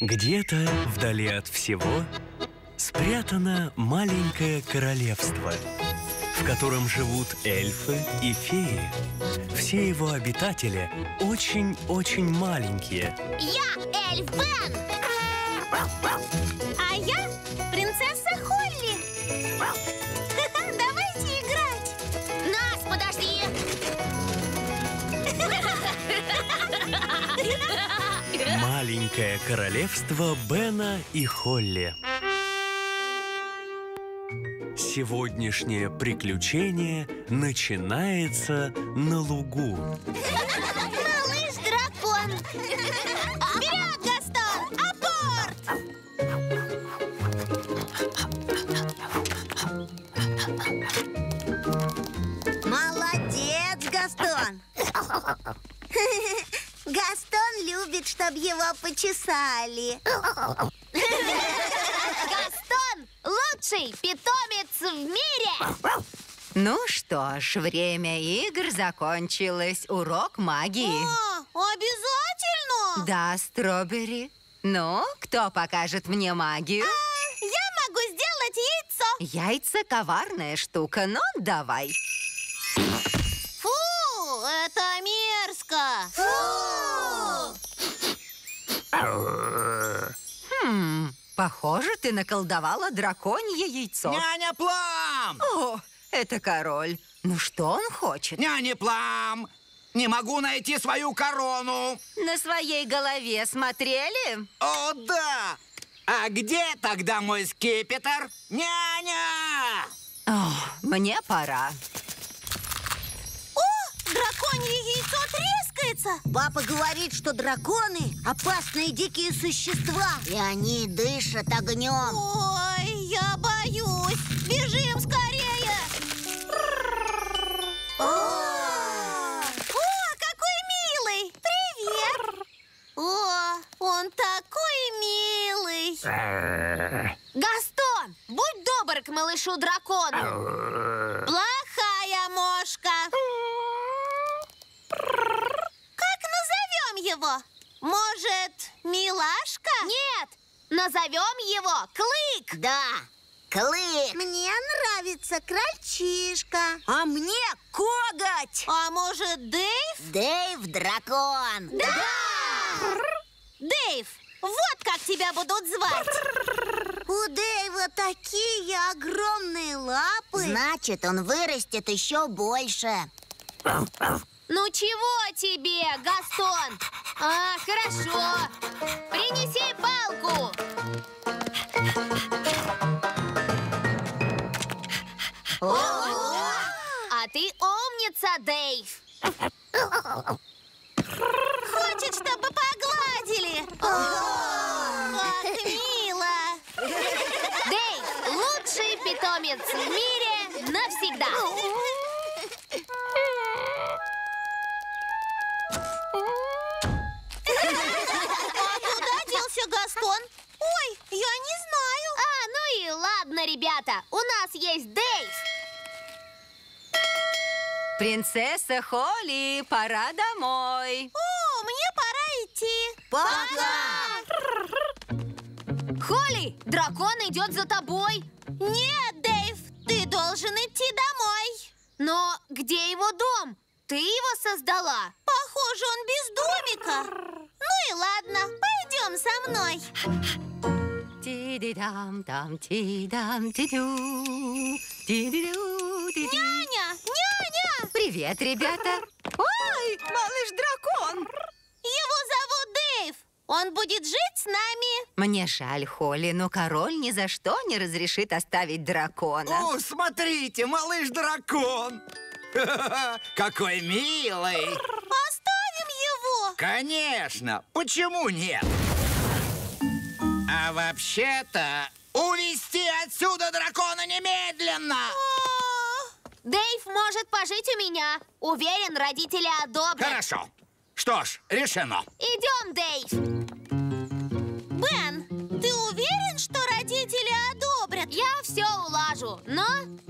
Где-то вдали от всего спрятано маленькое королевство, в котором живут эльфы и феи. Все его обитатели очень-очень маленькие. Я эльф Бен! А я принцесса Холли! Давайте играть! Нас, подожди! Маленькое королевство Бена и Холли. Сегодняшнее приключение начинается на лугу. Малыш-дракон! Вперед, Гастон! Апорт! Молодец, Гастон! Гастон любит, чтобы его почесали. Гастон – лучший питомец в мире! Ну что ж, время игр закончилось. Урок магии. О, обязательно? Да, Стробери. Ну, кто покажет мне магию? Я могу сделать яйцо. Яйца – коварная штука, но давай. Фу, это мерзко. Фу! Похоже, ты наколдовала драконье яйцо. Няня Плам! О, это король. Ну что он хочет? Няня Плам! Не могу найти свою корону. На своей голове смотрели? О, да! А где тогда мой скипетр? Няня! О, мне пора. О, драконье яйцо трескается! Папа говорит, что драконы – опасные дикие существа. И они дышат огнем. Ой, я боюсь. Бежим скорее! О, какой милый! Привет! О, он такой милый! Гастон, будь добр к малышу-дракону. Плохая мошка. Как назовем его? Может, милашка? Нет, назовем его Клык. Да, Клык. Мне нравится крольчишка. А мне Коготь. А может, Дейв? Дейв-дракон. Да! Дейв, вот как тебя будут звать. У Дейва такие огромные лапы. Значит, он вырастет еще больше. Ну чего тебе, Гастон? А, хорошо. Принеси палку. А ты умница, Дейв. Хочет, чтобы погладили. Как мило. Дейв, лучший питомец в мире навсегда. Гастон? Ой, я не знаю. Ну и ладно, ребята, у нас есть Дейв. Принцесса Холли, пора домой. О, мне пора идти. Пока. Холли, дракон идет за тобой. Нет, Дейв, ты должен идти домой. Но где его дом? Ты его создала? Похоже, он без домика. Ну и ладно, пойдем со мной. Няня, няня! Привет, ребята! Ой, малыш-дракон! Его зовут Дейв. Он будет жить с нами. Мне жаль, Холли, но король ни за что не разрешит оставить дракона. О, смотрите, малыш-дракон! Какой милый! Оставим его! Конечно! Почему нет? А вообще-то увести отсюда дракона немедленно! Дейв может пожить у меня. Уверен, родители одобрят. Хорошо. Что ж, решено. Идем, Дейв. Бен, ты уверен, что родители одобрят? Я все улажу, но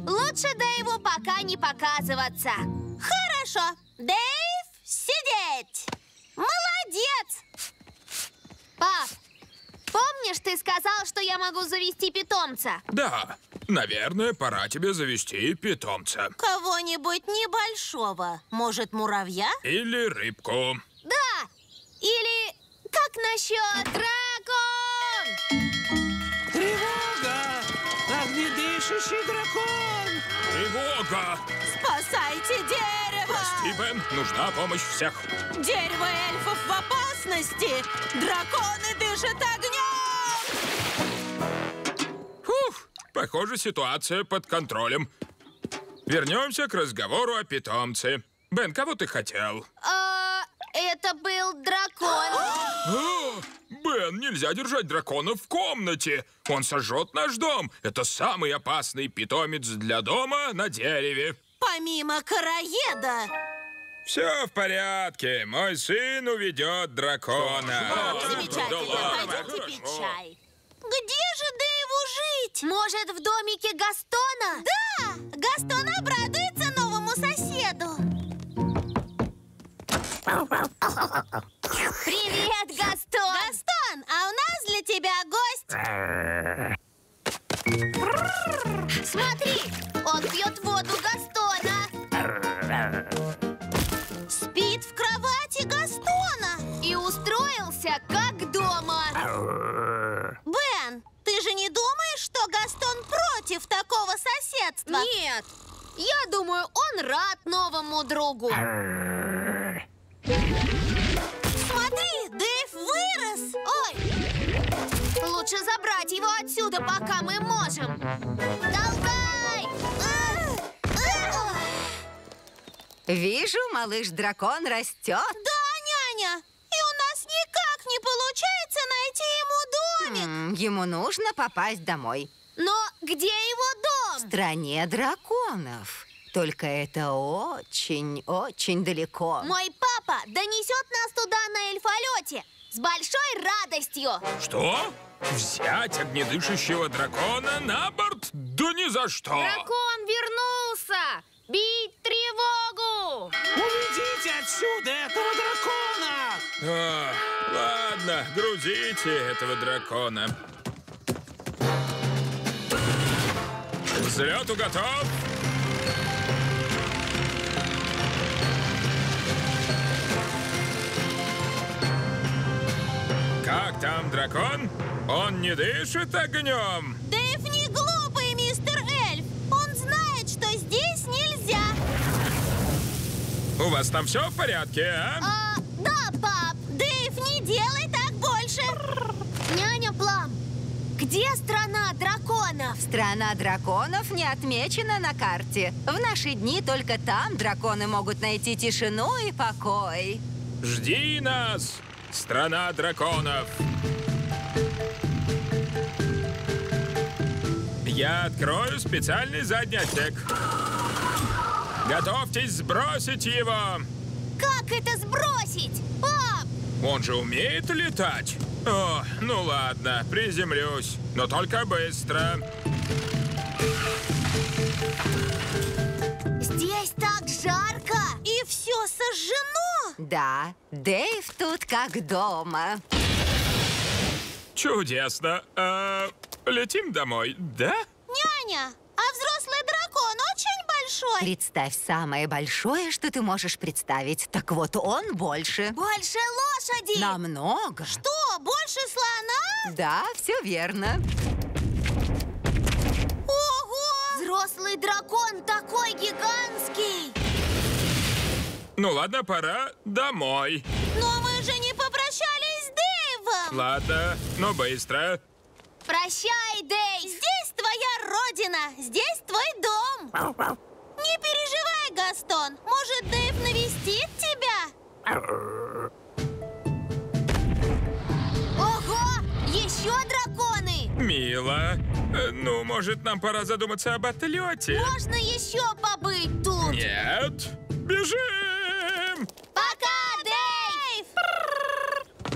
лучше Дейву пока не показываться. Хорошо. Дейв, сидеть. Молодец. Пап, Помнишь, ты сказал, что я могу завести питомца? Да. Наверное, пора тебе завести питомца. Кого-нибудь небольшого. Может, муравья? Или рыбку. Да. Или как насчет дракон? Тревога! Огнедышащий дракон! Тревога! Спасайте дерево! Прости, Бен, нужна помощь всех. Дерево эльфов в опасности! Драконы дышат огнем! Фух, похоже, ситуация под контролем. Вернемся к разговору о питомце. Бен, кого ты хотел? Это был дракон. Бен, нельзя держать дракона в комнате. Он сожжет наш дом. Это самый опасный питомец для дома на дереве. Помимо короеда. Все в порядке. Мой сын уведет дракона. Замечательно. Пойдем пить чай. Где же Дейву жить? Может, в домике Гастона? Да! Гастон обрадуется новому соседу. Привет, Гастон! Гастон, а у нас для тебя гость! Смотри, он пьет воду Гастона! Спит в кровати Гастона! И устроился как дома! Бен, ты же не думаешь, что Гастон против такого соседства? Нет, я думаю, он рад новому другу! Смотри, Дейв вырос! Ой! Лучше забрать его отсюда, пока мы можем. Толкай! Вижу, малыш-дракон растет. Да, няня! И у нас никак не получается найти ему домик. Ему нужно попасть домой. Но где его дом? В стране драконов. Только это очень-очень далеко. Мой папа донесет нас туда на эльфолете с большой радостью. Что? Взять огнедышащего дракона на борт? Да ни за что! Дракон вернулся! Бить тревогу! Уведите отсюда этого дракона! Ладно, грузите этого дракона. К взлету готов? Как там дракон? Он не дышит огнем. Дейв не глупый, мистер Эльф. Он знает, что здесь нельзя. У вас там все в порядке, а? Да, пап. Дейв, не делай так больше. Няня Плам, где страна драконов? Страна драконов не отмечена на карте. В наши дни только там драконы могут найти тишину и покой. Жди нас! Страна драконов. Я открою специальный задний отсек. Готовьтесь сбросить его. Как это сбросить, пап? Он же умеет летать. О, ну ладно, приземлюсь, но только быстро. Здесь так жарко. И все сожжено. Да, Дейв тут как дома. Чудесно. Летим домой, да? Няня, а взрослый дракон очень большой? Представь самое большое, что ты можешь представить. Так вот, он больше. Больше лошади. Намного. Что, больше слона? Да, все верно. Ого! Взрослый дракон такой гигантский. Ну ладно, пора домой. Но мы же не попрощались с Дейвом. Ладно, но быстро. Прощай, Дейв. Здесь твоя родина, здесь твой дом. Не переживай, Гастон. Может, Дейв навестит тебя? Ого, еще драконы. Мило. Ну, может, нам пора задуматься об отлете. Можно еще побыть тут? Нет, бежим. Пока, Дейв!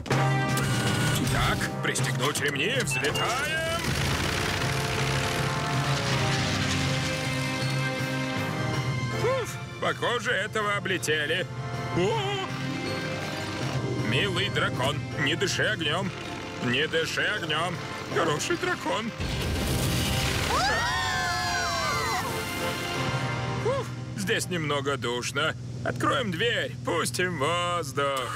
Итак, пристегнуть ремни, взлетаем! Уф, похоже, этого облетели. О! Милый дракон, не дыши огнем. Не дыши огнем, хороший дракон. Фух, здесь немного душно. Откроем дверь, пустим воздух.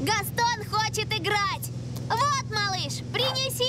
Гастон хочет играть. Вот, малыш, принеси.